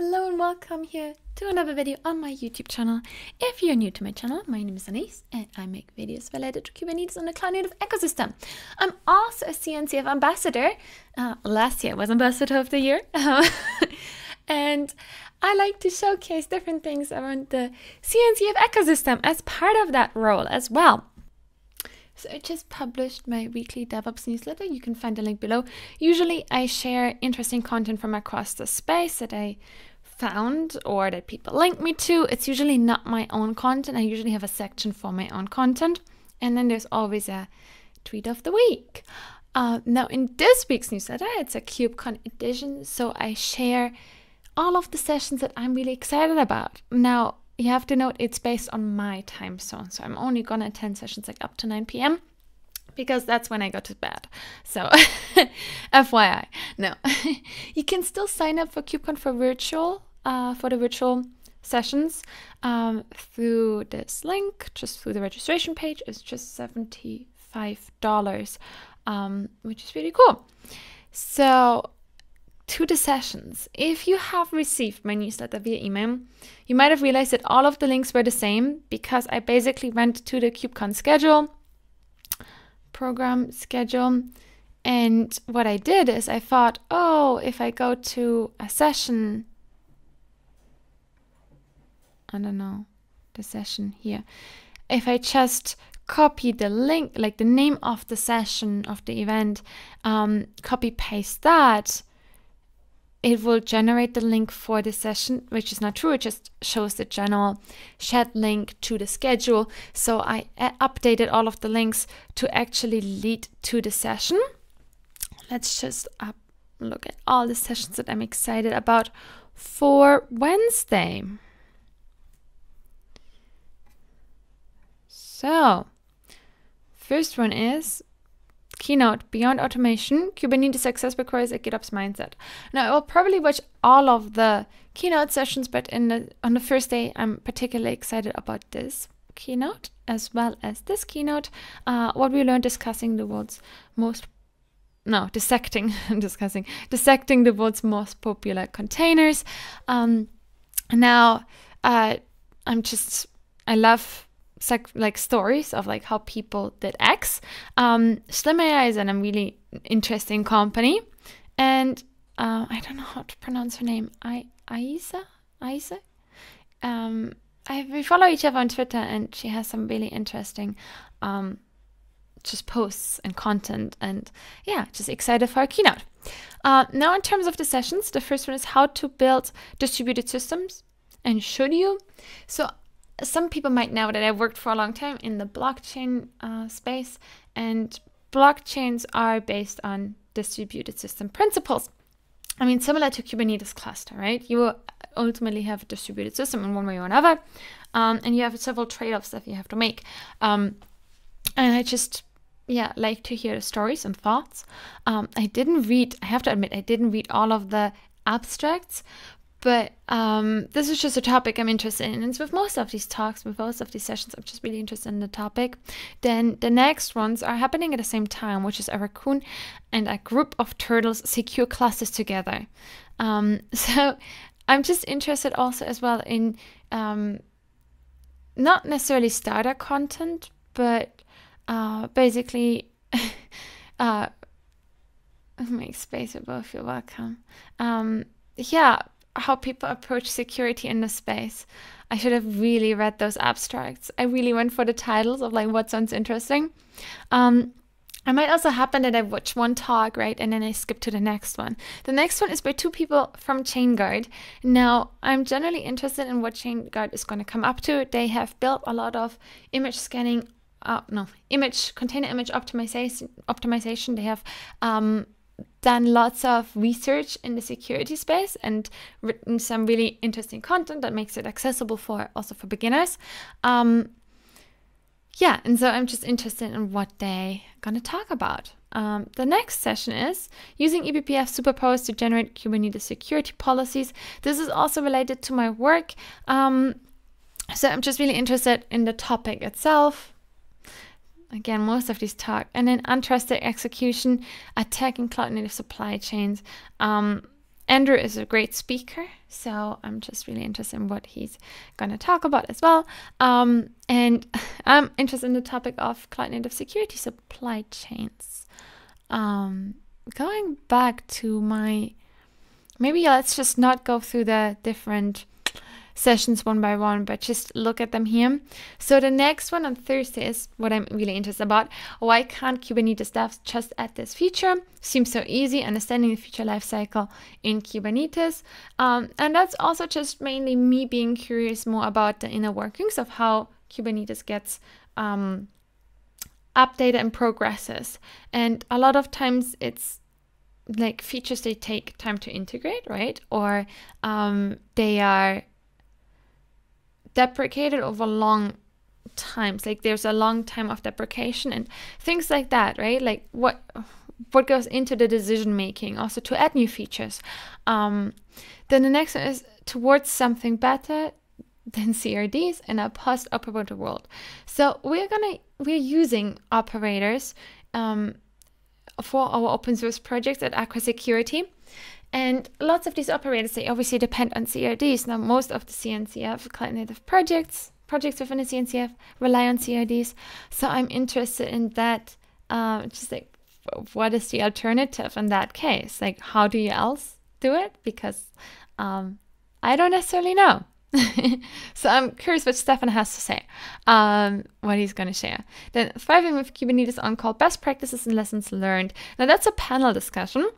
Hello and welcome here to another video on my YouTube channel. If you're new to my channel, my name is Anais and I make videos related to Kubernetes and the cloud native ecosystem. I'm also a CNCF ambassador. Last year I was ambassador of the year. And I like to showcase different things around the CNCF ecosystem as part of that role as well. So I just published my weekly DevOps newsletter. You can find the link below. Usually I share interesting content from across the space that I found or that people link me to. It's usually not my own content. I usually have a section for my own content. And then there's always a tweet of the week. Now in this week's newsletter, it's a KubeCon edition. So I share all of the sessions that I'm really excited about. Now, you have to note it's based on my time zone. So I'm only gonna attend sessions like up to 9 p.m. because that's when I go to bed. So FYI, no. You can still sign up for KubeCon for virtual, for the virtual sessions through this link, just through the registration page. It's just $75, which is really cool. So to the sessions. If you have received my newsletter via email, you might have realized that all of the links were the same because I basically went to the KubeCon schedule, program schedule, and what I did is I thought, oh, if I go to a session, I don't know, the session here, if I just copy the link, like the name of the session, of the event, copy paste that, it will generate the link for the session, which is not true. It just shows the general chat link to the schedule. So I updated all of the links to actually lead to the session. Let's just look at all the sessions that I'm excited about for Wednesday. So first one is Keynote, Beyond Automation, Kubernetes Success Requires a GitOps Mindset. Now, I will probably watch all of the keynote sessions, but on the first day, I'm particularly excited about this keynote, as well as this keynote, what we learned discussing the world's most, no, dissecting, dissecting the world's most popular containers. Now, I love stories of like how people did X. Slim AI is in a really interesting company, and I don't know how to pronounce her name. Aisa. We follow each other on Twitter, and she has some really interesting just posts and content, and yeah, just excited for our keynote. Now, in terms of the sessions, the first one is how to build distributed systems, and should you? So some people might know that I worked for a long time in the blockchain space, and blockchains are based on distributed system principles. I mean, similar to Kubernetes cluster, right? You will ultimately have a distributed system in one way or another, and you have several trade-offs that you have to make. And I just, yeah, like to hear the stories and thoughts. I have to admit, I didn't read all of the abstracts, but this is just a topic I'm interested in. And with most of these talks, with most of these sessions, I'm just really interested in the topic. Then the next ones are happening at the same time, which is a raccoon and a group of turtles secure clusters together. So I'm just interested also as well in not necessarily starter content, but basically make space for both, you're welcome. Yeah, how people approach security in the space. I should have really read those abstracts. I really went for the titles of like what sounds interesting. It might also happen that I watch one talk, right, and then I skip to the next one. The next one is by two people from ChainGuard. Now, I'm generally interested in what ChainGuard is going to come up to. They have built a lot of image scanning, container image optimization. They have done lots of research in the security space and written some really interesting content that makes it accessible for also for beginners. Yeah, and so I'm just interested in what they're gonna talk about. The next session is using eBPF superpowers to generate Kubernetes security policies. This is also related to my work. So I'm just really interested in the topic itself. Again, most of these talk. And then untrusted execution, attacking cloud native supply chains. Andrew is a great speaker, so I'm just really interested in what he's going to talk about as well. And I'm interested in the topic of cloud-native security supply chains. Going back to my, maybe let's just not go through the different sessions one by one, but just look at them here. So the next one on Thursday is what I'm really interested about. Why can't Kubernetes devs just add this feature? Seems so easy, understanding the feature lifecycle in Kubernetes. And that's also just mainly me being curious more about the inner workings of how Kubernetes gets updated and progresses. And a lot of times it's like features, they take time to integrate, right? Or they are deprecated over long times, like there's a long time of deprecation and things like that, right? Like what goes into the decision making also to add new features. Then the next one is towards something better than CRDs in a post-operator world. So we're using operators for our open source projects at Aqua Security. And lots of these operators, they obviously depend on CRDs. Now, most of the CNCF cloud-native projects within the CNCF rely on CRDs. So I'm interested in that. Just like, what is the alternative in that case? Like, how do you else do it? Because I don't necessarily know. So I'm curious what Stefan has to say, what he's going to share. Then thriving with Kubernetes on-call best practices and lessons learned. Now, that's a panel discussion.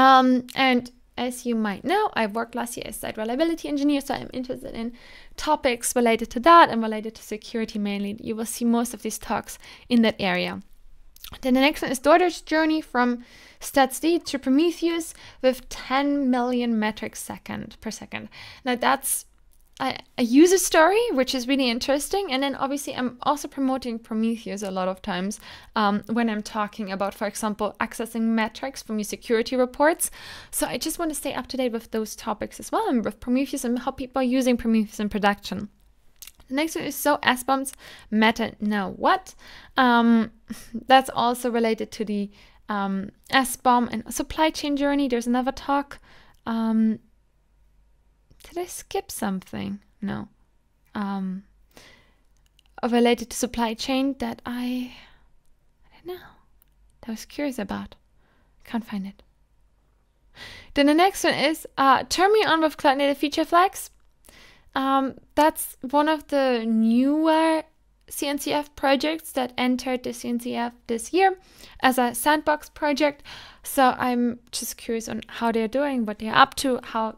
And as you might know, I worked last year as site reliability engineer, so I'm interested in topics related to that and related to security mainly. You will see most of these talks in that area. Then the next one is daughter's journey from statsd to Prometheus with 10 million metrics per second. Now that's a user story, which is really interesting. And then obviously I'm also promoting Prometheus a lot of times when I'm talking about, for example, accessing metrics from your security reports. So I just want to stay up to date with those topics as well, and with Prometheus and how people are using Prometheus in production. The next one is so SBOMs matter now what? That's also related to the SBOM and supply chain journey. There's another talk. Did I skip something? No. Related to supply chain that I don't know, that I was curious about. Can't find it. Then the next one is turn me on with cloud native feature flags. That's one of the newer CNCF projects that entered the CNCF this year as a sandbox project. So I'm just curious on how they're doing, what they're up to, how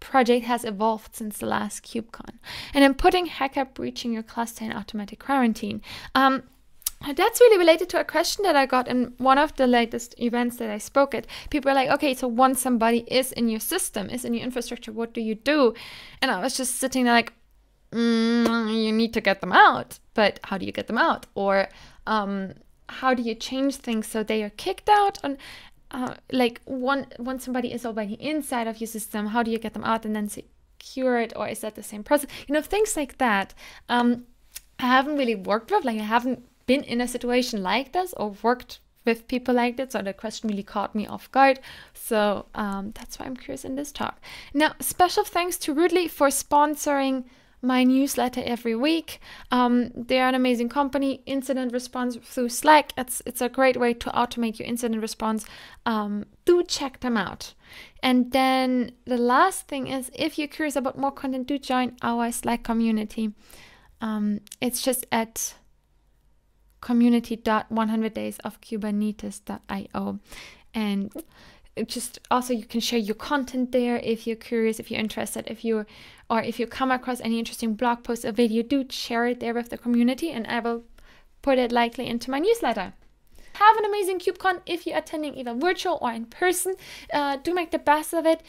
project has evolved since the last KubeCon. And then putting hacker breaching your cluster in automatic quarantine. That's really related to a question that I got in one of the latest events that I spoke at. People are like, okay, so once somebody is in your system, is in your infrastructure, what do you do? And I was just sitting there like, you need to get them out, but how do you get them out? Or how do you change things so they are kicked out? And like once somebody is already inside of your system, how do you get them out and then secure it? Or is that the same process? You know, things like that. I haven't really worked with, like I haven't been in a situation like this or worked with people like that. So the question really caught me off guard. So that's why I'm curious in this talk. Now, special thanks to Rudely for sponsoring my newsletter every week. They are an amazing company. Incident response through Slack. It's a great way to automate your incident response. Do check them out. And then the last thing is, if you're curious about more content, do join our Slack community. It's just at community.100daysofkubernetes.io. And just also you can share your content there if you're curious, if you're interested, if you come across any interesting blog post or video, do share it there with the community, and I will put it likely into my newsletter. Have an amazing KubeCon if you're attending either virtual or in person. Do make the best of it.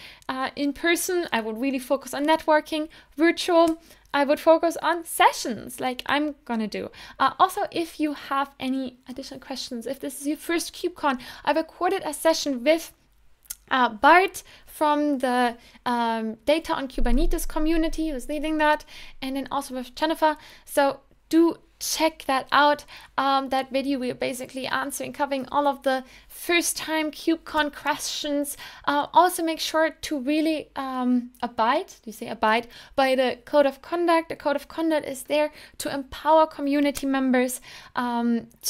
In person, I would really focus on networking. Virtual, I would focus on sessions like I'm gonna do. Also, if you have any additional questions, if this is your first KubeCon, I recorded a session with Bart from the Data on Kubernetes community, who's leading that, and then also with Jennifer. So do check that out. That video, we are basically covering all of the first time KubeCon questions. Also make sure to really abide by the code of conduct. The code of conduct is there to empower community members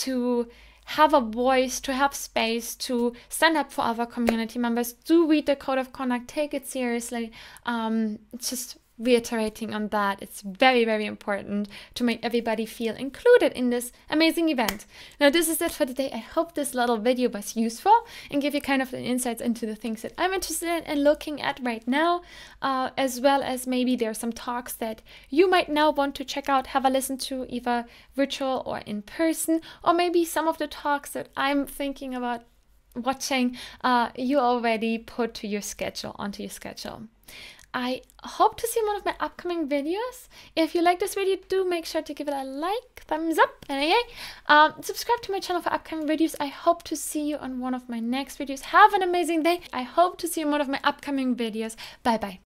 to have a voice, to have space, to stand up for other community members. Do read the code of conduct, take it seriously. Just reiterating on that, it's very, very important to make everybody feel included in this amazing event. Now, this is it for today. I hope this little video was useful and gave you kind of the insights into the things that I'm interested in and looking at right now, as well as maybe there are some talks that you might now want to check out, have a listen to, either virtual or in person, or maybe some of the talks that I'm thinking about watching, you already put to your schedule, onto your schedule. I hope to see one of my upcoming videos. If you like this video, do make sure to give it a like, thumbs up, and a yay. Subscribe to my channel for upcoming videos. I hope to see you on one of my next videos. Have an amazing day. I hope to see you in one of my upcoming videos. Bye bye.